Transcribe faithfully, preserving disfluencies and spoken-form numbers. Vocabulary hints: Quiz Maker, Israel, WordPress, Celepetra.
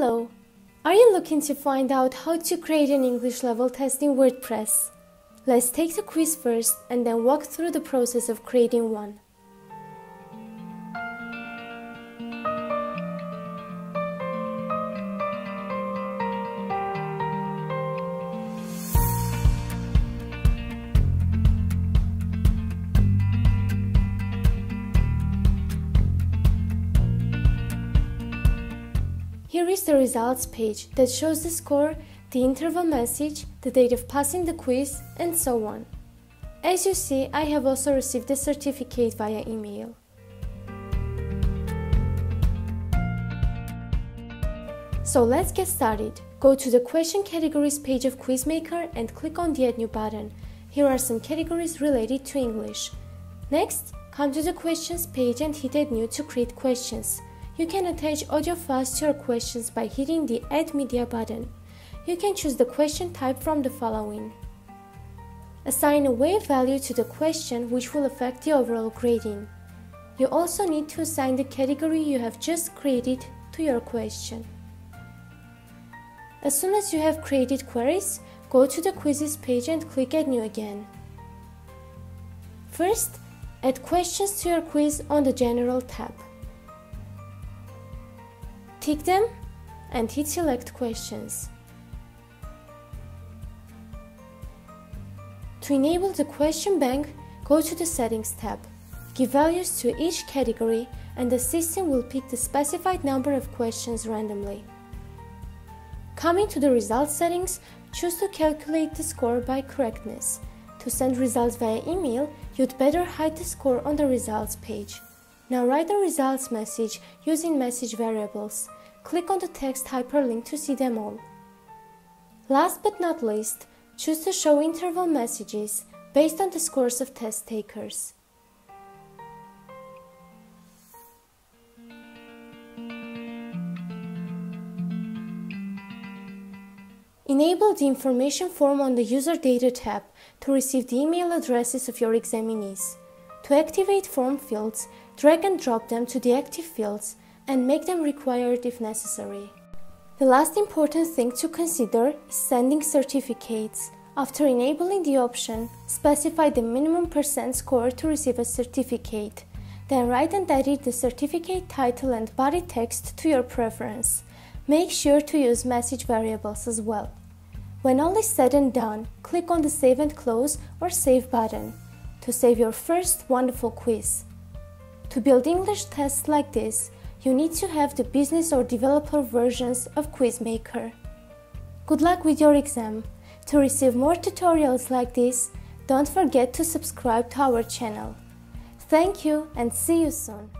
Hello! Are you looking to find out how to create an English level test in WordPress? Let's take the quiz first and then walk through the process of creating one. Here is the results page that shows the score, the interval message, the date of passing the quiz, and so on. As you see, I have also received a certificate via email. So let's get started. Go to the question categories page of Quiz Maker and click on the Add New button. Here are some categories related to English. Next, come to the questions page and hit Add New to create questions. You can attach audio files to your questions by hitting the Add Media button. You can choose the question type from the following. Assign a weight value to the question which will affect the overall grading. You also need to assign the category you have just created to your question. As soon as you have created queries, go to the quizzes page and click Add New again. First, add questions to your quiz on the General tab. Tick them and hit Select Questions. To enable the question bank, go to the Settings tab. Give values to each category and the system will pick the specified number of questions randomly. Coming to the Result settings, choose to calculate the score by correctness. To send results via email, you'd better hide the score on the Results page. Now write the results message using message variables. Click on the text hyperlink to see them all. Last but not least, choose to show interval messages based on the scores of test takers. Enable the information form on the User Data tab to receive the email addresses of your examinees. To activate form fields, drag and drop them to the active fields and make them required if necessary. The last important thing to consider is sending certificates. After enabling the option, specify the minimum percent score to receive a certificate. Then write and edit the certificate title and body text to your preference. Make sure to use message variables as well. When all is said and done, click on the Save and Close or Save button to save your first wonderful quiz. To build English tests like this, you need to have the business or developer versions of Quiz Maker. Good luck with your exam! To receive more tutorials like this, don't forget to subscribe to our channel. Thank you and see you soon!